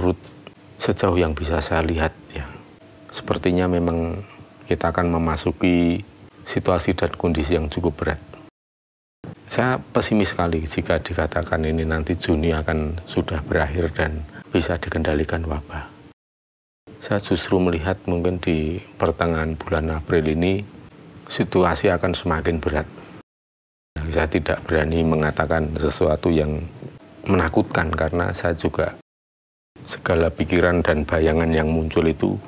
Menurut sejauh yang bisa saya lihat ya, sepertinya memang kita akan memasuki situasi dan kondisi yang cukup berat. Saya pesimis sekali jika dikatakan ini nanti Juni akan sudah berakhir dan bisa dikendalikan wabah. Saya justru melihat mungkin di pertengahan bulan April ini situasi akan semakin berat. Saya tidak berani mengatakan sesuatu yang menakutkan karena saya juga segala pikiran dan bayangan yang muncul itu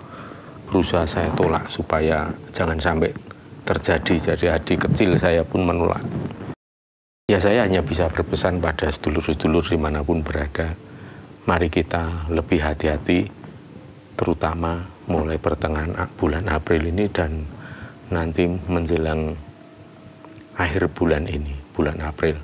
berusaha saya tolak supaya jangan sampai terjadi. Jadi adik kecil saya pun menolak. Ya saya hanya bisa berpesan pada sedulur-sedulur dimanapun berada. Mari kita lebih hati-hati, terutama mulai pertengahan bulan April ini dan nanti menjelang akhir bulan ini, bulan April.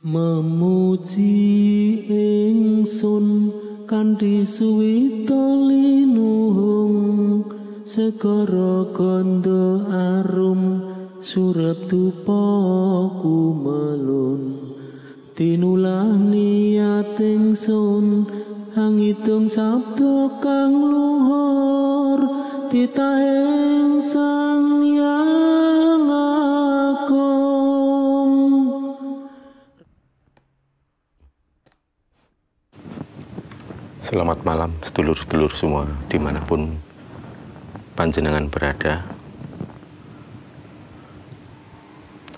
Memuji ingsun kanthi suwita linuhung segara kandha arum surep dupa kumelun tinulah niat ingsun angitung sabda kang luhur pitahing sang yang agung. Selamat malam sedulur-sedulur semua dimanapun panjenengan berada.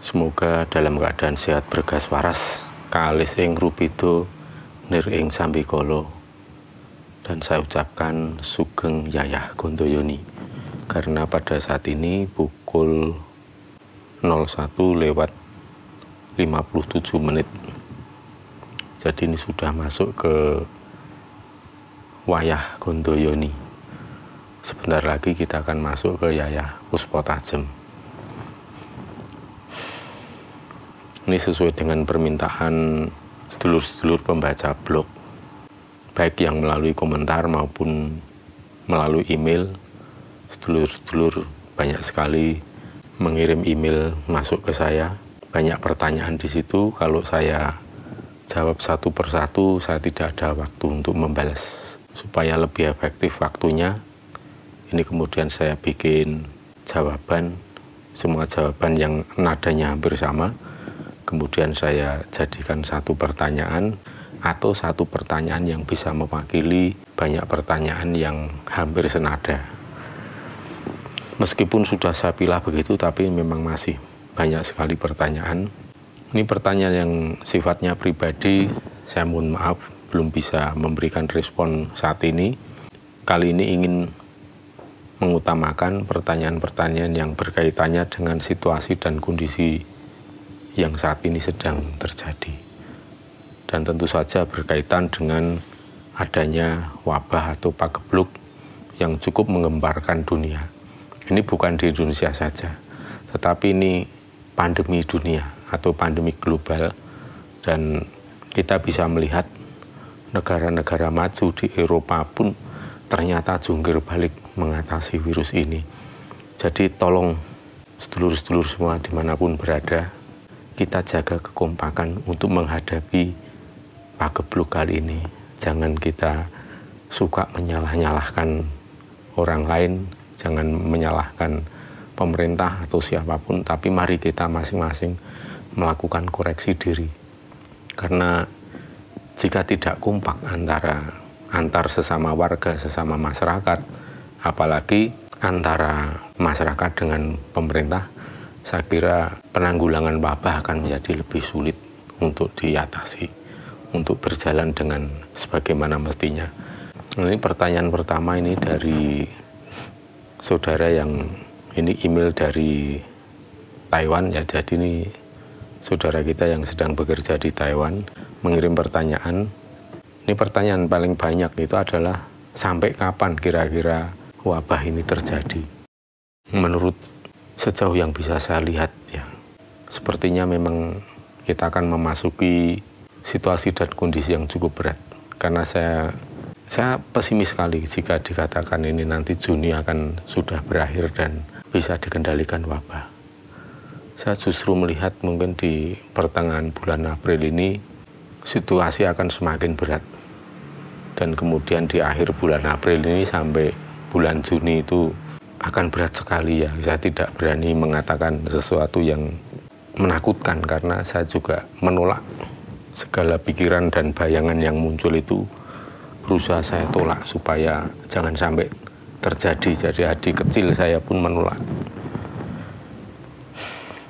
Semoga dalam keadaan sehat bergas waras, kaalis ing rubido nir ing sambikala dan saya ucapkan Sugeng Yayah Gontoyoni, karena pada saat ini pukul 01:57, jadi ini sudah masuk ke Wayah Gontoyoni. Sebentar lagi kita akan masuk ke Yayah Puspotajem. Ini sesuai dengan permintaan sedulur-sedulur pembaca blog, baik yang melalui komentar maupun melalui email. Sedulur-sedulur banyak sekali mengirim email masuk ke saya, banyak pertanyaan di situ. Kalau saya jawab satu persatu, saya tidak ada waktu untuk membalas. Supaya lebih efektif waktunya, ini kemudian saya bikin jawaban, semua jawaban yang nadanya hampir sama, kemudian saya jadikan satu pertanyaan atau satu pertanyaan yang bisa mewakili banyak pertanyaan yang hampir senada. Meskipun sudah saya pilah begitu, tapi memang masih banyak sekali pertanyaan. Ini pertanyaan yang sifatnya pribadi, saya mohon maaf belum bisa memberikan respon saat ini. Kali ini ingin mengutamakan pertanyaan-pertanyaan yang berkaitannya dengan situasi dan kondisi yang saat ini sedang terjadi. Dan tentu saja berkaitan dengan adanya wabah atau pagebluk yang cukup menggemparkan dunia. Ini bukan di Indonesia saja, tetapi ini pandemi dunia atau pandemi global, dan kita bisa melihat negara-negara maju di Eropa pun ternyata jungkir balik mengatasi virus ini. Jadi tolong sedulur-sedulur semua dimanapun berada, kita jaga kekompakan untuk menghadapi pagebluk kali ini. Jangan kita suka menyalah-nyalahkan orang lain, jangan menyalahkan pemerintah atau siapapun, tapi mari kita masing-masing melakukan koreksi diri. Karena jika tidak kompak antar sesama warga, sesama masyarakat, apalagi antara masyarakat dengan pemerintah, saya kira penanggulangan wabah akan menjadi lebih sulit untuk diatasi, untuk berjalan dengan sebagaimana mestinya. Ini pertanyaan pertama, ini dari saudara yang ini email dari Taiwan ya, jadi ini saudara kita yang sedang bekerja di Taiwan mengirim pertanyaan. Ini pertanyaan paling banyak itu adalah sampai kapan kira-kira wabah ini terjadi. Menurut sejauh yang bisa saya lihat ya, sepertinya memang kita akan memasuki situasi dan kondisi yang cukup berat. Karena saya pesimis sekali jika dikatakan ini nanti Juni akan sudah berakhir dan bisa dikendalikan wabah. Saya justru melihat mungkin di pertengahan bulan April ini situasi akan semakin berat, dan kemudian di akhir bulan April ini sampai bulan Juni itu akan berat sekali ya. Saya tidak berani mengatakan sesuatu yang menakutkan, karena saya juga menolak segala pikiran dan bayangan yang muncul itu, berusaha saya tolak supaya jangan sampai terjadi. Jadi adik kecil saya pun menolak.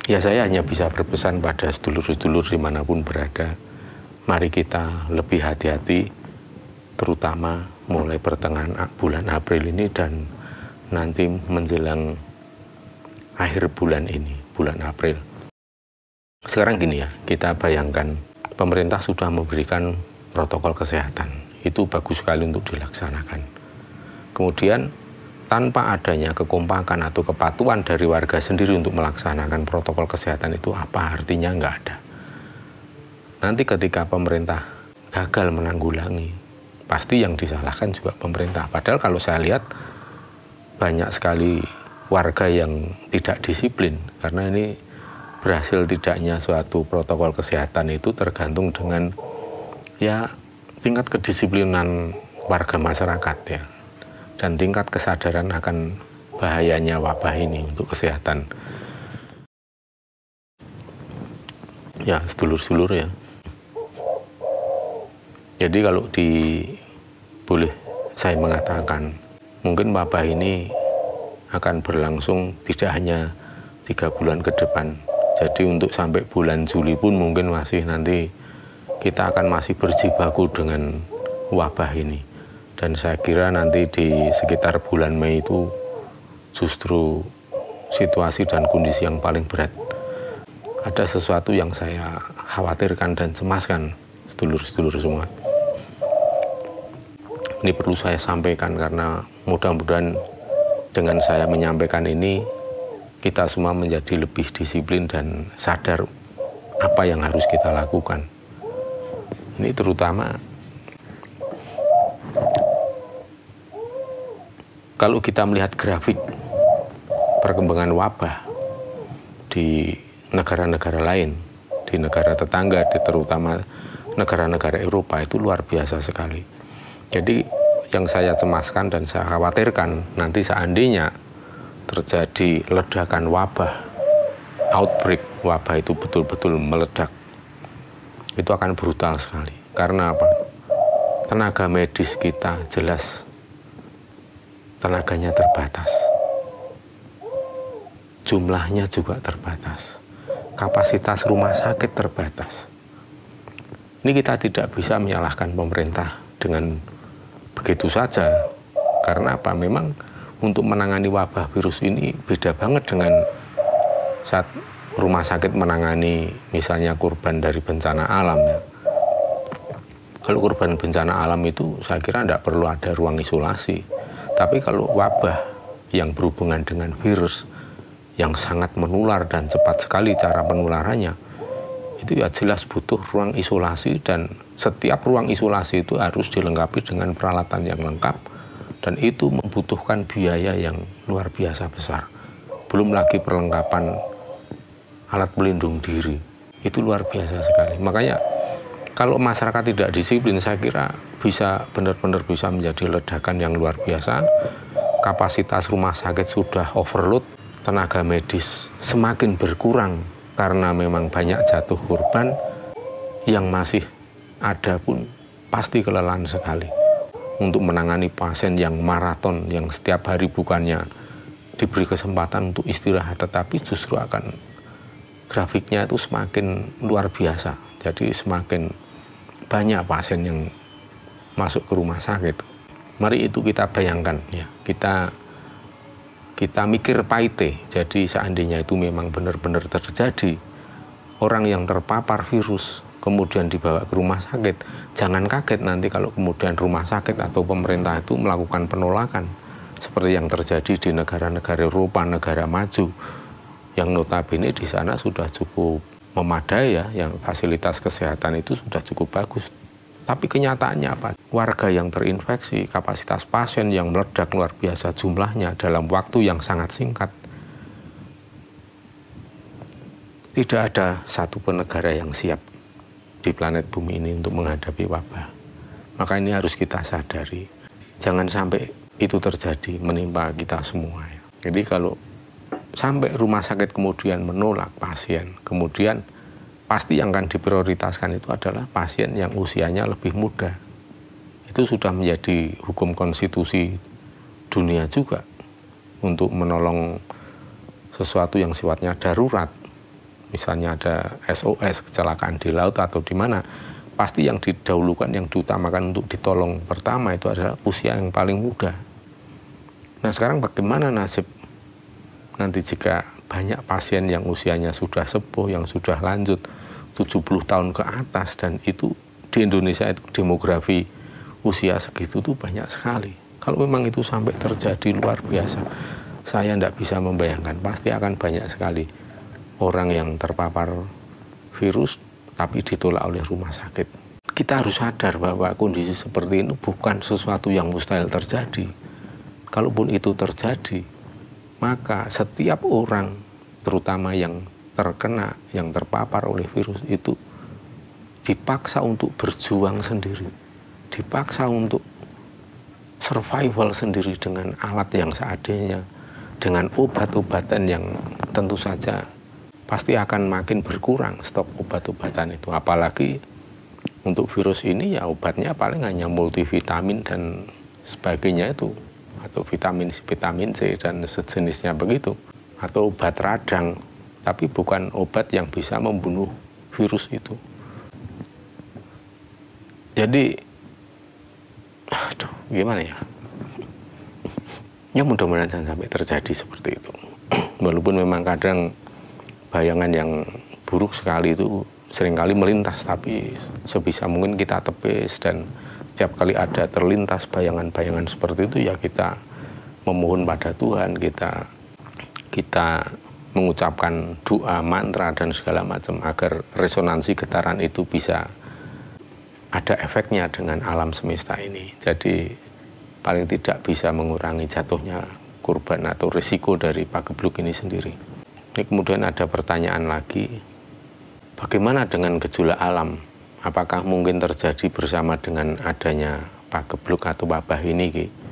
Ya, saya hanya bisa berpesan pada sedulur-sedulur dimanapun berada, mari kita lebih hati-hati, terutama mulai pertengahan bulan April ini dan nanti menjelang akhir bulan ini, bulan April. Sekarang gini ya, kita bayangkan pemerintah sudah memberikan protokol kesehatan, itu bagus sekali untuk dilaksanakan. Kemudian tanpa adanya kekompakan atau kepatuhan dari warga sendiri untuk melaksanakan protokol kesehatan itu, apa artinya? Nggak ada. Nanti ketika pemerintah gagal menanggulangi, pasti yang disalahkan juga pemerintah. Padahal kalau saya lihat banyak sekali warga yang tidak disiplin, karena ini berhasil tidaknya suatu protokol kesehatan itu tergantung dengan ya tingkat kedisiplinan warga masyarakat ya, dan tingkat kesadaran akan bahayanya wabah ini untuk kesehatan. Ya, sedulur-sedulur ya. Jadi kalau boleh saya mengatakan, mungkin wabah ini akan berlangsung tidak hanya 3 bulan ke depan. Jadi untuk sampai bulan Juli pun mungkin masih nanti kita akan masih berjibaku dengan wabah ini. Dan saya kira nanti di sekitar bulan Mei itu justru situasi dan kondisi yang paling berat. Ada sesuatu yang saya khawatirkan dan cemaskan, sedulur-sedulur semua. Ini perlu saya sampaikan karena mudah-mudahan dengan saya menyampaikan ini, kita semua menjadi lebih disiplin dan sadar apa yang harus kita lakukan. Ini terutama kalau kita melihat grafik perkembangan wabah di negara-negara lain, di negara tetangga, terutama negara-negara Eropa, itu luar biasa sekali. Jadi yang saya cemaskan dan saya khawatirkan nanti seandainya terjadi ledakan wabah, outbreak wabah itu betul-betul meledak, itu akan brutal sekali. Karena apa? Tenaga medis kita jelas tenaganya terbatas, jumlahnya juga terbatas, kapasitas rumah sakit terbatas. Ini kita tidak bisa menyalahkan pemerintah dengan begitu saja, karena apa? Memang untuk menangani wabah virus ini beda banget dengan saat rumah sakit menangani misalnya korban dari bencana alam. Kalau korban bencana alam itu saya kira tidak perlu ada ruang isolasi. Tapi kalau wabah yang berhubungan dengan virus yang sangat menular dan cepat sekali cara penularannya, itu ya jelas butuh ruang isolasi, dan setiap ruang isolasi itu harus dilengkapi dengan peralatan yang lengkap, dan itu membutuhkan biaya yang luar biasa besar. Belum lagi perlengkapan alat pelindung diri, itu luar biasa sekali. Makanya kalau masyarakat tidak disiplin, saya kira bisa benar-benar bisa menjadi ledakan yang luar biasa. Kapasitas rumah sakit sudah overload, tenaga medis semakin berkurang, karena memang banyak jatuh korban. Yang masih ada pun pasti kelelahan sekali untuk menangani pasien yang maraton, yang setiap hari bukannya diberi kesempatan untuk istirahat, tetapi justru akan grafiknya itu semakin luar biasa. Jadi semakin banyak pasien yang masuk ke rumah sakit. Mari itu kita bayangkan ya, kita mikir paite. Jadi seandainya itu memang benar-benar terjadi, orang yang terpapar virus kemudian dibawa ke rumah sakit, jangan kaget nanti kalau kemudian rumah sakit atau pemerintah itu melakukan penolakan seperti yang terjadi di negara-negara Eropa, negara maju, yang notabene di sana sudah cukup memadai ya, yang fasilitas kesehatan itu sudah cukup bagus. Tapi kenyataannya apa? Warga yang terinfeksi, kapasitas pasien yang meledak luar biasa jumlahnya dalam waktu yang sangat singkat. Tidak ada satu pun negara yang siap di planet bumi ini untuk menghadapi wabah. Maka ini harus kita sadari. Jangan sampai itu terjadi menimpa kita semua. Jadi kalau sampai rumah sakit kemudian menolak pasien, kemudian pasti yang akan diprioritaskan itu adalah pasien yang usianya lebih muda. Itu sudah menjadi hukum konstitusi dunia juga untuk menolong sesuatu yang sifatnya darurat. Misalnya ada SOS kecelakaan di laut atau di mana, pasti yang didahulukan, yang diutamakan untuk ditolong pertama itu adalah usia yang paling muda. Nah sekarang bagaimana nasib nanti jika banyak pasien yang usianya sudah sepuh, yang sudah lanjut 70 tahun ke atas, dan itu di Indonesia itu demografi usia segitu tuh banyak sekali. Kalau memang itu sampai terjadi luar biasa, saya tidak bisa membayangkan, pasti akan banyak sekali orang yang terpapar virus tapi ditolak oleh rumah sakit. Kita harus sadar bahwa kondisi seperti ini bukan sesuatu yang mustahil terjadi. Kalaupun itu terjadi, maka setiap orang, terutama yang terkena, yang terpapar oleh virus itu, dipaksa untuk berjuang sendiri, dipaksa untuk survival sendiri dengan alat yang seadanya, dengan obat-obatan yang tentu saja pasti akan makin berkurang stok obat-obatan itu. Apalagi untuk virus ini ya obatnya paling hanya multivitamin dan sebagainya itu, atau vitamin C dan sejenisnya begitu, atau obat radang, tapi bukan obat yang bisa membunuh virus itu. Jadi, aduh, gimana ya? Ya mudah-mudahan jangan sampai terjadi seperti itu. Walaupun memang kadang bayangan yang buruk sekali itu seringkali melintas, tapi sebisa mungkin kita tepis, dan tiap kali ada terlintas bayangan-bayangan seperti itu ya kita memohon pada Tuhan, kita mengucapkan doa, mantra, dan segala macam agar resonansi getaran itu bisa ada efeknya dengan alam semesta ini. Jadi paling tidak bisa mengurangi jatuhnya kurban atau risiko dari pagebluk ini sendiri. Ini kemudian ada pertanyaan lagi, bagaimana dengan gejolak alam? Apakah mungkin terjadi bersama dengan adanya pagebluk atau wabah ini?